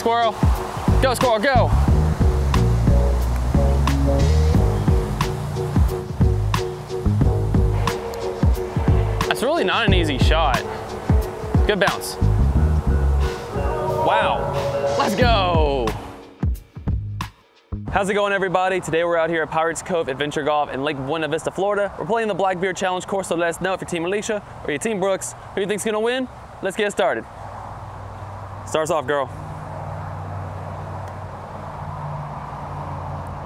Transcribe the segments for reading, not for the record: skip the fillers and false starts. squirrel. Go, squirrel, go. That's really not an easy shot. Good bounce. Wow, let's go. How's it going, everybody? Today we're out here at Pirates Cove Adventure Golf in Lake Buena Vista, Florida. We're playing the Blackbeard Challenge course, so let us know if you're Team Alicia or your Team Brooks. Who you think's gonna win? Let's get started. Starts off, girl.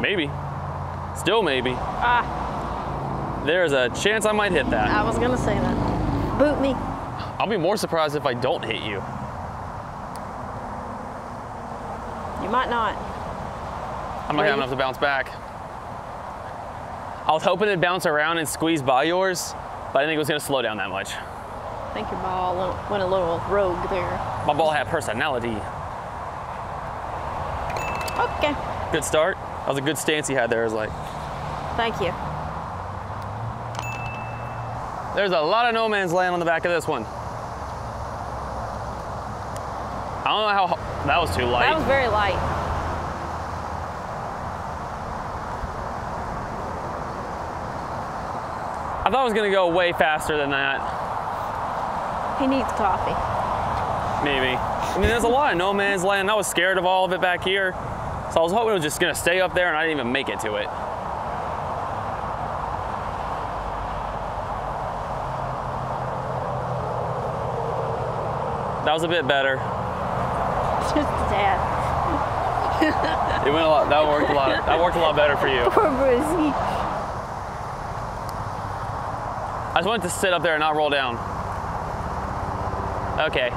Maybe. Still maybe. Ah. There's a chance I might hit that. I was gonna say that. Boot me. I'll be more surprised if I don't hit you. You might not. I'm not gonna have enough to bounce back. I was hoping it'd bounce around and squeeze by yours, but I didn't think it was gonna slow down that much. I think your ball went a little rogue there. My ball had personality. Okay. Good start. That was a good stance you had there. It was like. Thank you. There's a lot of no man's land on the back of this one. I don't know how, that was too light. That was very light. I thought it was gonna go way faster than that. He needs coffee. Maybe. I mean, there's a lot of no man's land. I was scared of all of it back here. So I was hoping it was just gonna stay up there and I didn't even make it to it. That was a bit better. Just dad. It went a lot, that worked a lot better for you. Poor Brucey. I just wanted to sit up there and not roll down. Okay.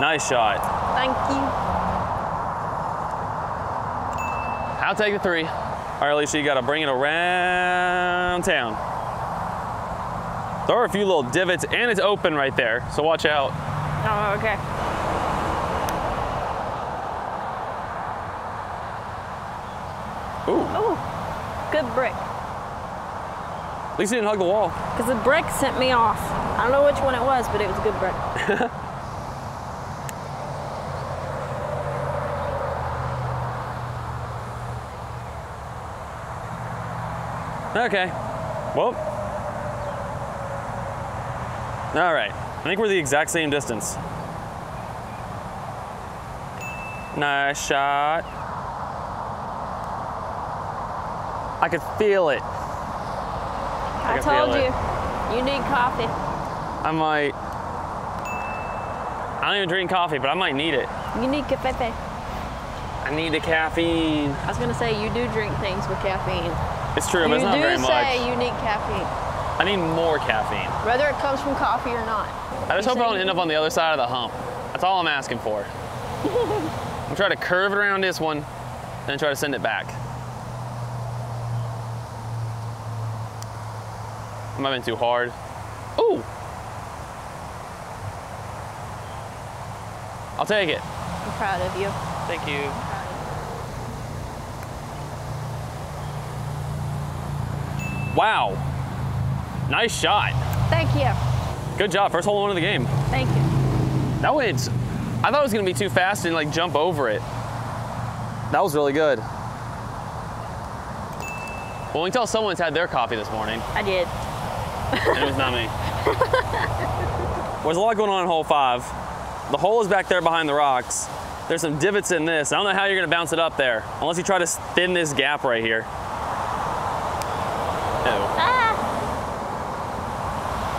Nice shot. Thank you. I'll take the three. All right, Alicia, you gotta bring it around town. There are a few little divots and it's open right there, so watch out. Oh, okay. Ooh. Ooh, good brick. At least he didn't hug the wall. Because the brick sent me off. I don't know which one it was, but it was a good brick. Okay. Well. All right. I think we're the exact same distance. Nice shot. I could feel it. I told you, you need coffee. I might. I don't even drink coffee, but I might need it. You need caffeine. I need the caffeine. I was gonna say, you do drink things with caffeine. It's true, but it's not very much. You do say you need caffeine. I need more caffeine. Whether it comes from coffee or not. I just hope I don't end up on the other side of the hump. That's all I'm asking for. I'm gonna try to curve it around this one, then try to send it back. I might have been too hard. Ooh! I'll take it. I'm proud of you. Thank you. Wow. Nice shot. Thank you. Good job. First hole in one of the game. Thank you. That went, I thought it was going to be too fast and like jump over it. That was really good. Well, we can tell someone's had their coffee this morning. I did. And it was not me. Well, there's a lot going on in hole 5. The hole is back there behind the rocks. There's some divots in this. I don't know how you're gonna bounce it up there unless you try to thin this gap right here. Uh-oh. Ah.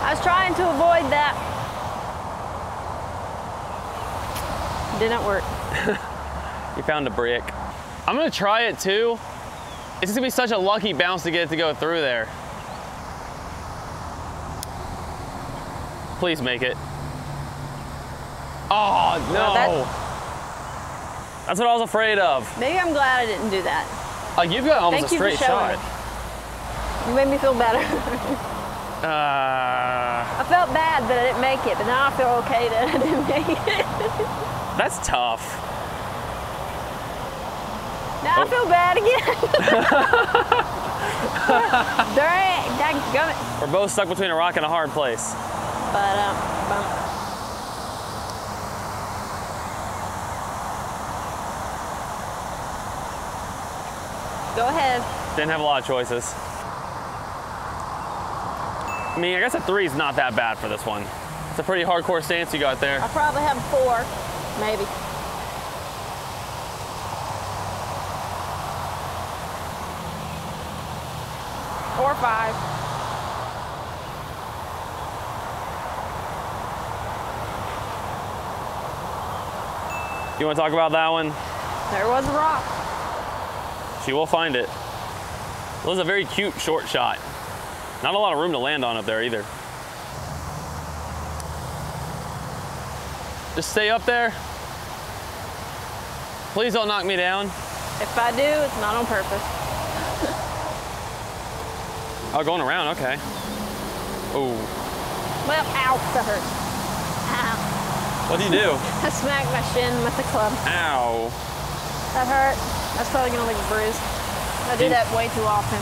I was trying to avoid that. Didn't work. You found a brick. I'm gonna try it too. It's just gonna be such a lucky bounce to get it to go through there. Please make it. Oh, no. That's what I was afraid of. Maybe I'm glad I didn't do that. Like, you've got almost a straight shot. You made me feel better. I felt bad that I didn't make it, but now I feel okay that I didn't make it. That's tough. Now I feel bad again. Dang it. We're both stuck between a rock and a hard place. But, Go ahead. Didn't have a lot of choices. I mean, I guess a 3 is not that bad for this one. It's a pretty hardcore stance you got there. I'll probably have 4, maybe. Or 5. You want to talk about that one? There was a rock. She will find it. It was a very cute short shot. Not a lot of room to land on up there either. Just stay up there. Please don't knock me down. If I do, it's not on purpose. Oh, going around, okay. Ooh. Well, ow, that hurt. Ow. What do you do? I smacked my shin with the club. Ow. That hurt. That's probably gonna leave a bruise. I do that way too often.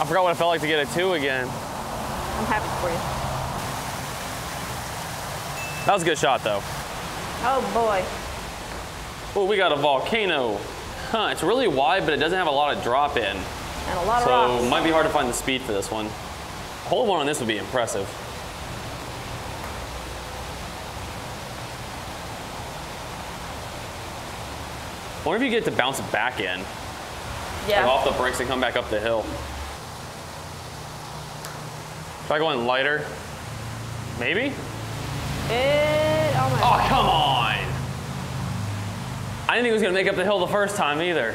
I forgot what it felt like to get a 2 again. I'm happy for you. That was a good shot, though. Oh, boy. Oh, we got a volcano. Huh, it's really wide, but it doesn't have a lot of drop in. And a lot of rocks. So it might be hard to find the speed for this one. Hole 1 on this would be impressive. I wonder if you get to bounce back in. Yeah. Like off the brakes and come back up the hill. Try going lighter. Maybe? Oh, come on! I didn't think it was gonna make up the hill the first time either.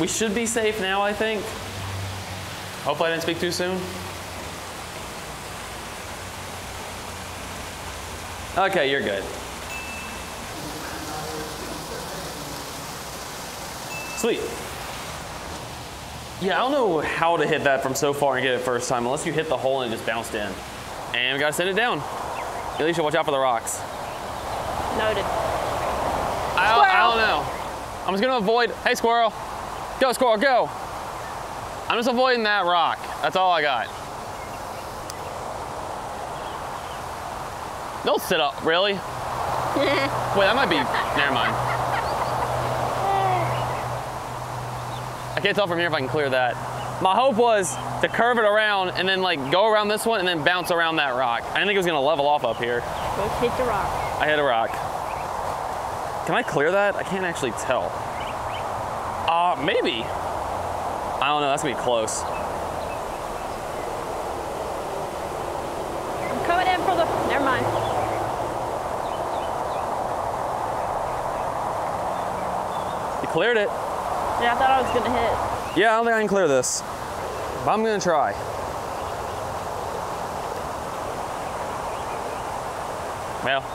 We should be safe now, I think. Hopefully I didn't speak too soon. Okay, you're good. Sweet. Yeah, I don't know how to hit that from so far and get it first time, unless you hit the hole and it just bounced in. And we gotta send it down. At least you watch out for the rocks. Noted. I don't know. I'm just gonna avoid, hey squirrel. Go squirrel, go. I'm just avoiding that rock. That's all I got. Don't sit up, really? Wait, that might be, never mind. I can't tell from here if I can clear that. My hope was to curve it around and then like go around this one and then bounce around that rock. I didn't think it was gonna level off up here. Go hit the rock. I hit a rock. Can I clear that? I can't actually tell. Maybe. I don't know, that's gonna be close. I'm coming in for the, never mind. You cleared it. Yeah, I thought I was gonna hit. Yeah, I don't think I can clear this. But I'm gonna try. Well. Hey.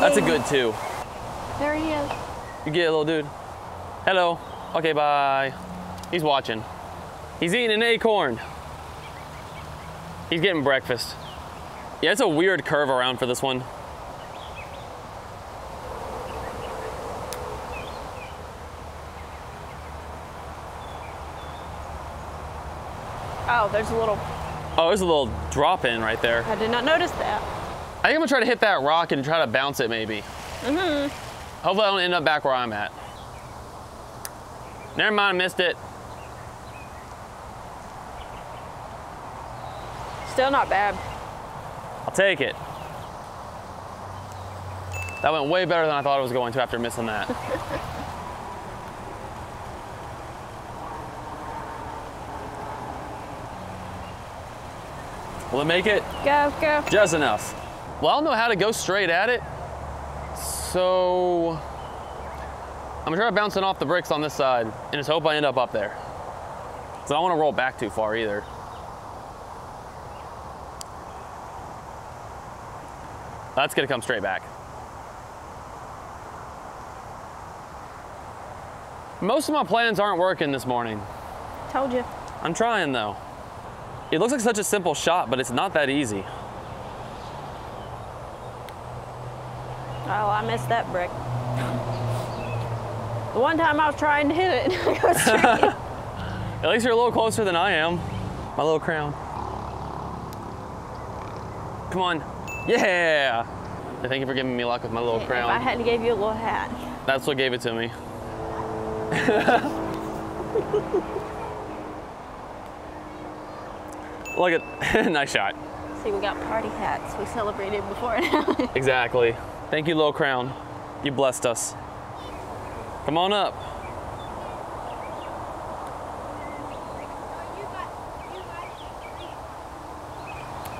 That's a good 2. There he is. You get it, little dude. Hello. Okay, bye. He's watching. He's eating an acorn. He's getting breakfast. Yeah, it's a weird curve around for this one. Oh, there's a little... Oh, there's a little drop in right there. I did not notice that. I think I'm gonna try to hit that rock and try to bounce it maybe. Mm-hmm. Hopefully I don't end up back where I'm at. Never mind, I missed it. Still not bad. I'll take it. That went way better than I thought it was going to after missing that. Will it make it? Go, go. Just enough. Well, I don't know how to go straight at it. So, I'm gonna try bouncing off the bricks on this side and just hope I end up there. So I don't wanna roll back too far either. That's gonna come straight back. Most of my plans aren't working this morning. Told you. I'm trying though. It looks like such a simple shot, but it's not that easy. Oh, I missed that brick. The one time I was trying to hit it, I go straight. At least you're a little closer than I am. My little crown. Come on. Yeah. Thank you for giving me luck with my little crown. If I hadn't gave you a little hat. That's what gave it to me. Look at, nice shot. See, we got party hats. We celebrated before now. Exactly. Thank you, little crown. You blessed us. Come on up.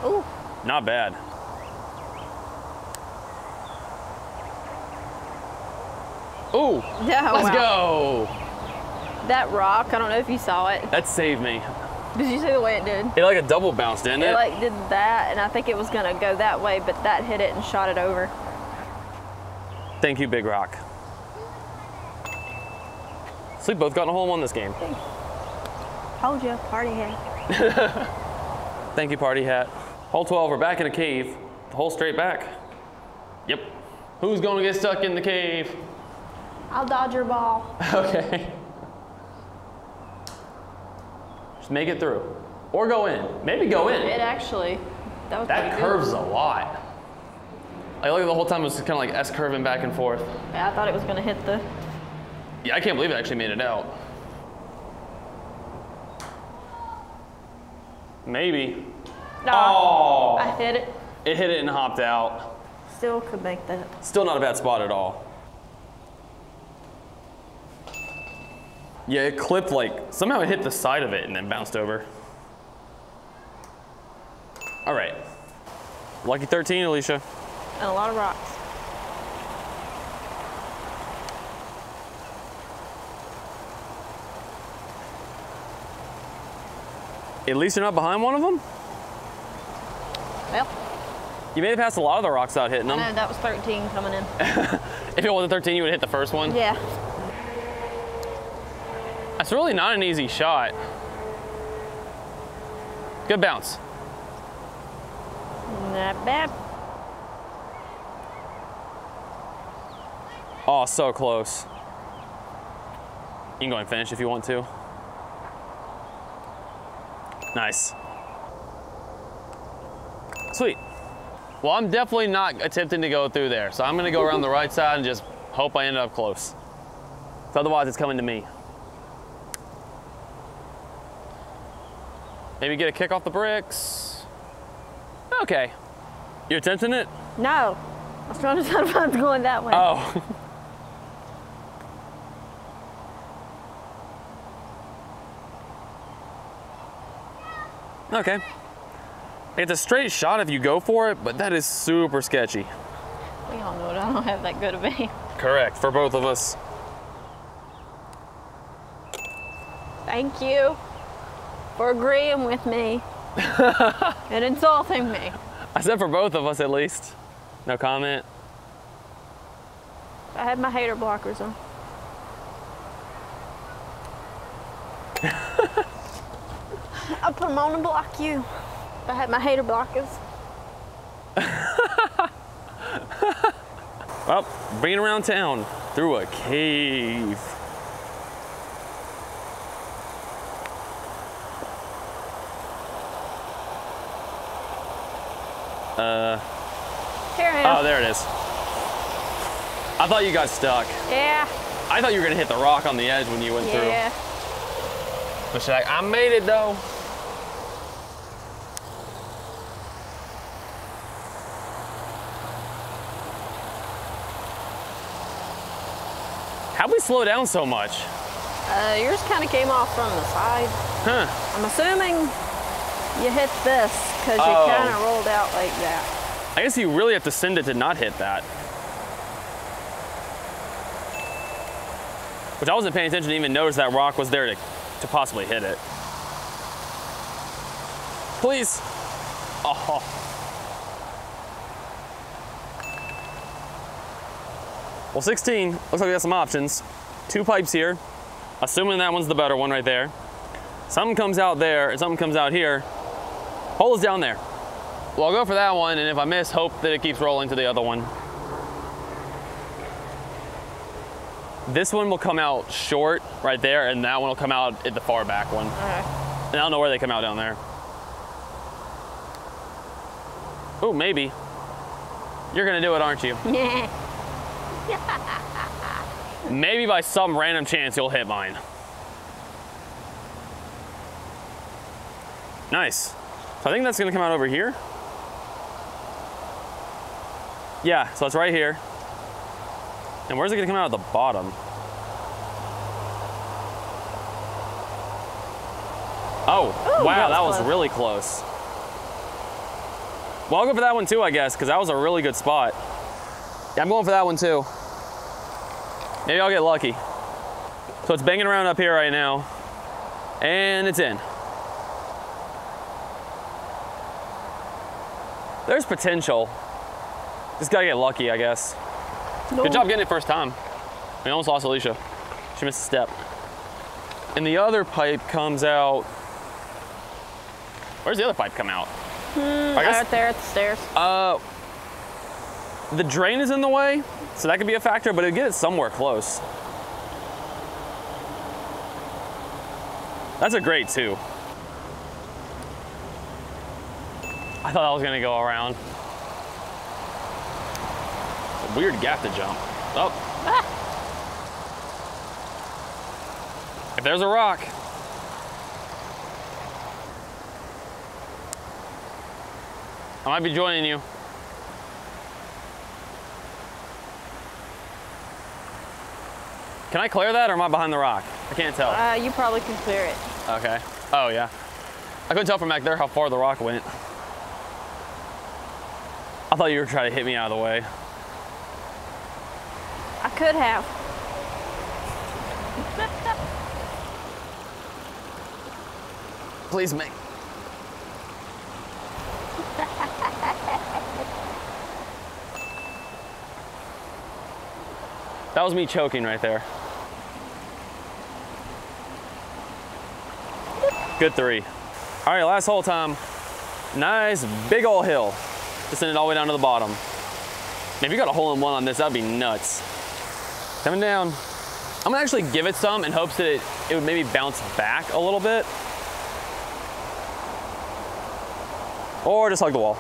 Ooh. Not bad. Ooh. Oh, let's go. That rock, I don't know if you saw it. That saved me. Did you see the way it did? It like a double bounce, didn't it? It like did that, and I think it was gonna go that way, but that hit it and shot it over. Thank you, Big Rock. So we both got a hole in one this game. Thanks. Told you, party hat. Thank you, party hat. Hole 12, we're back in a cave. The hole straight back. Yep. Who's gonna get stuck in the cave? I'll dodge your ball. Okay. Just make it through. Or go in. Maybe go in. It actually. That was that curves good. A lot. I like the whole time it was kind of like S curving back and forth. Yeah, I thought it was going to hit the. Yeah, I can't believe it actually made it out. Maybe. Nah, oh. I hit it. It hit it and hopped out. Still could make that. Still not a bad spot at all. Yeah, it clipped like, somehow it hit the side of it and then bounced over. All right. Lucky 13, Alicia. And a lot of rocks. At least you're not behind one of them? Well. You may have passed a lot of the rocks out hitting them. I know, that was 13 coming in. If it wasn't 13, you would have hit the first one? Yeah. It's really not an easy shot. Good bounce. Not bad. Oh, so close. You can go and finish if you want to. Nice. Sweet. Well, I'm definitely not attempting to go through there, so I'm gonna go around the right side and just hope I end up close. So otherwise, it's coming to me. Maybe get a kick off the bricks. Okay. You're attempting it? No. I was trying to decide if I was going that way. Oh. Okay. It's a straight shot if you go for it, but that is super sketchy. We all know it. I don't have that good of aim. Correct, for both of us. Thank you. For agreeing with me and insulting me. I said for both of us at least. No comment. I had my hater blockers on. I put them on to block you. I had my hater blockers. Well, bringing around town through a cave. Here I am. Oh, there it is. I thought you got stuck. Yeah. I thought you were gonna hit the rock on the edge when you went through. Yeah. But she's like, I made it though. How'd we slow down so much? Yours kind of came off from the side. Huh. I'm assuming you hit this because you kind of rolled out like that. I guess you really have to send it to not hit that. Which I wasn't paying attention to even notice that rock was there to possibly hit it. Please. Oh. Well, 16, looks like we got some options. Two pipes here, assuming that one's the better one right there. Something comes out there and something comes out here. Hole is down there. Well, I'll go for that one, and if I miss, hope that it keeps rolling to the other one. This one will come out short right there, and that one will come out at the far back one. Okay. And I don't know where they come out down there. Oh, maybe. You're gonna do it, aren't you? Maybe by some random chance you'll hit mine. Nice. So I think that's gonna come out over here. Yeah, so it's right here. And where's it gonna come out at the bottom? Oh, ooh, wow, that was close. Really close. Well, I'll go for that one too, I guess, because that was a really good spot. Yeah, I'm going for that one too. Maybe I'll get lucky. So it's banging around up here right now, and it's in. There's potential. Just gotta get lucky, I guess. No. Good job getting it first time. We almost lost Alicia. She missed a step. And the other pipe comes out. Where's the other pipe come out? Out there at the stairs. The drain is in the way, so that could be a factor, but it'd get it somewhere close. That's a great two. I thought I was gonna go around. It's a weird gap to jump. Oh. Ah. If there's a rock. I might be joining you. Can I clear that or am I behind the rock? I can't tell. You probably can clear it. Okay. Oh, yeah. I couldn't tell from back there how far the rock went. I thought you were trying to hit me out of the way. I could have. Please make. That was me choking right there. Good three. All right, last hole time. Nice big old hill. Just send it all the way down to the bottom. If you got a hole in one on this, that'd be nuts. Coming down. I'm gonna actually give it some in hopes that it would maybe bounce back a little bit. Or just hug the wall.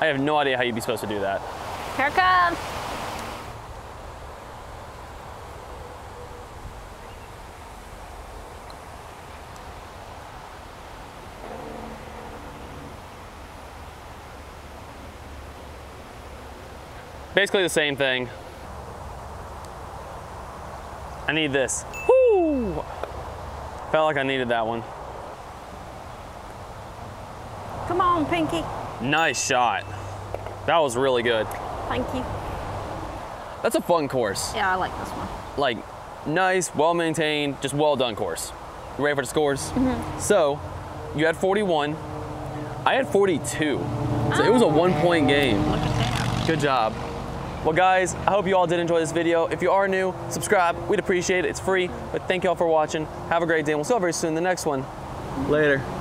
I have no idea how you'd be supposed to do that. Here it comes. Basically the same thing. I need this. Woo! Felt like I needed that one. Come on, Pinky. Nice shot. That was really good. Thank you. That's a fun course. Yeah, I like this one. Like, nice, well-maintained, just well-done course. You ready for the scores? Mm-hmm. So, you had 41. I had 42. So it was a one-point game. Look at that. Good job. Well, guys, I hope you all did enjoy this video. If you are new, subscribe. We'd appreciate it. It's free. But thank you all for watching. Have a great day, and we'll see you all very soon in the next one. Later.